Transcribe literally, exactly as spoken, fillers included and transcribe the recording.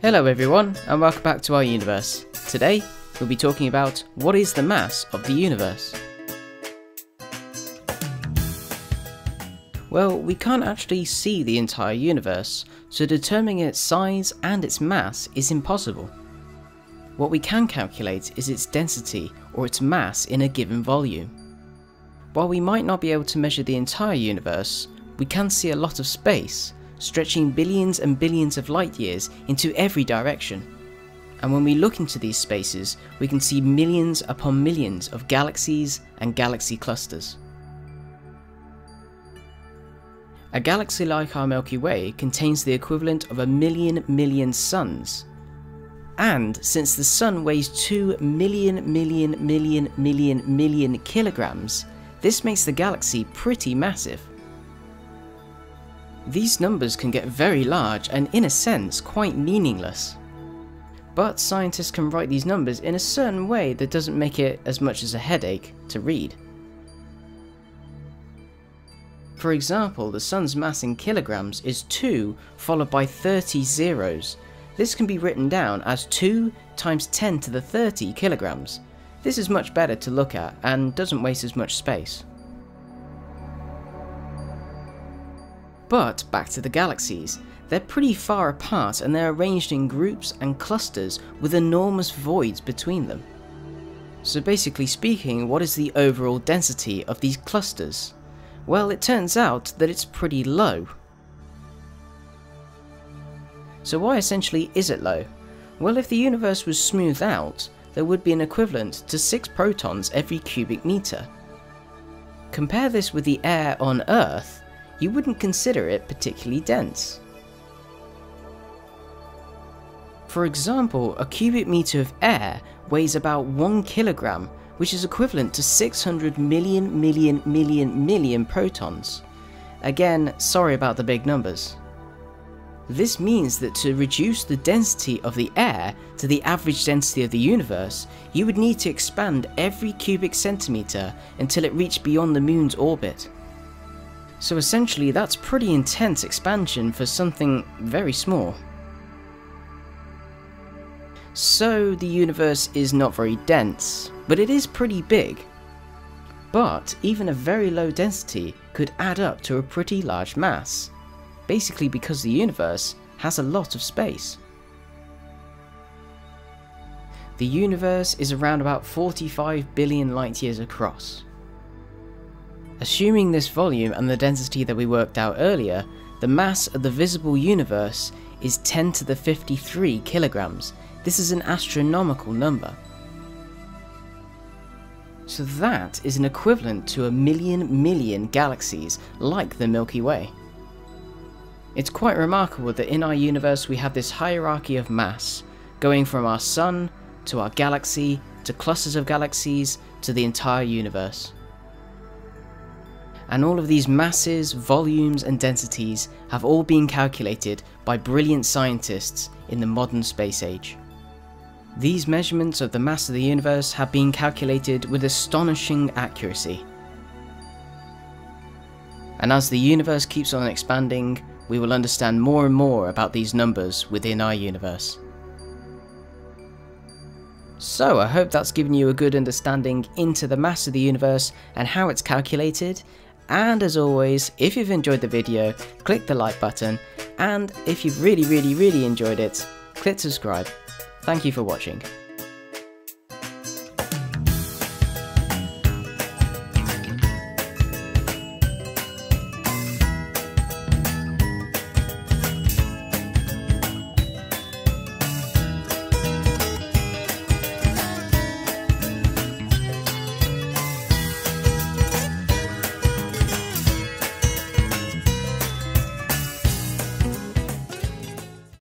Hello everyone, and welcome back to our universe. Today, we'll be talking about what is the mass of the universe. Well, we can't actually see the entire universe, so determining its size and its mass is impossible. What we can calculate is its density or its mass in a given volume. While we might not be able to measure the entire universe, we can see a lot of space, stretching billions and billions of light years into every direction. And when we look into these spaces, we can see millions upon millions of galaxies and galaxy clusters. A galaxy like our Milky Way contains the equivalent of a million million suns. And since the sun weighs two million million million million million kilograms, this makes the galaxy pretty massive. These numbers can get very large and, in a sense, quite meaningless. But scientists can write these numbers in a certain way that doesn't make it as much as a headache to read. For example, the sun's mass in kilograms is two followed by thirty zeros. This can be written down as two times ten to the thirty kilograms. This is much better to look at and doesn't waste as much space. But back to the galaxies. They're pretty far apart and they're arranged in groups and clusters with enormous voids between them. So basically speaking, what is the overall density of these clusters? Well, it turns out that it's pretty low. So why essentially is it low? Well, if the universe was smoothed out, there would be an equivalent to six protons every cubic meter. Compare this with the air on Earth, you wouldn't consider it particularly dense. For example, a cubic meter of air weighs about one kilogram, which is equivalent to six hundred million million million million protons. Again, sorry about the big numbers. This means that to reduce the density of the air to the average density of the universe, you would need to expand every cubic centimeter until it reached beyond the moon's orbit. So essentially, that's pretty intense expansion for something very small. So the universe is not very dense, but it is pretty big. But even a very low density could add up to a pretty large mass, basically because the universe has a lot of space. The universe is around about forty-five billion light years across. Assuming this volume and the density that we worked out earlier, the mass of the visible universe is ten to the fifty-three kilograms. This is an astronomical number. So that is an equivalent to a million million galaxies, like the Milky Way. It's quite remarkable that in our universe we have this hierarchy of mass, going from our sun, to our galaxy, to clusters of galaxies, to the entire universe. And all of these masses, volumes and densities have all been calculated by brilliant scientists in the modern space age. These measurements of the mass of the universe have been calculated with astonishing accuracy. And as the universe keeps on expanding, we will understand more and more about these numbers within our universe. So I hope that's given you a good understanding into the mass of the universe and how it's calculated. And as always, if you've enjoyed the video, click the like button, and if you've really really really enjoyed it, click subscribe. Thank you for watching.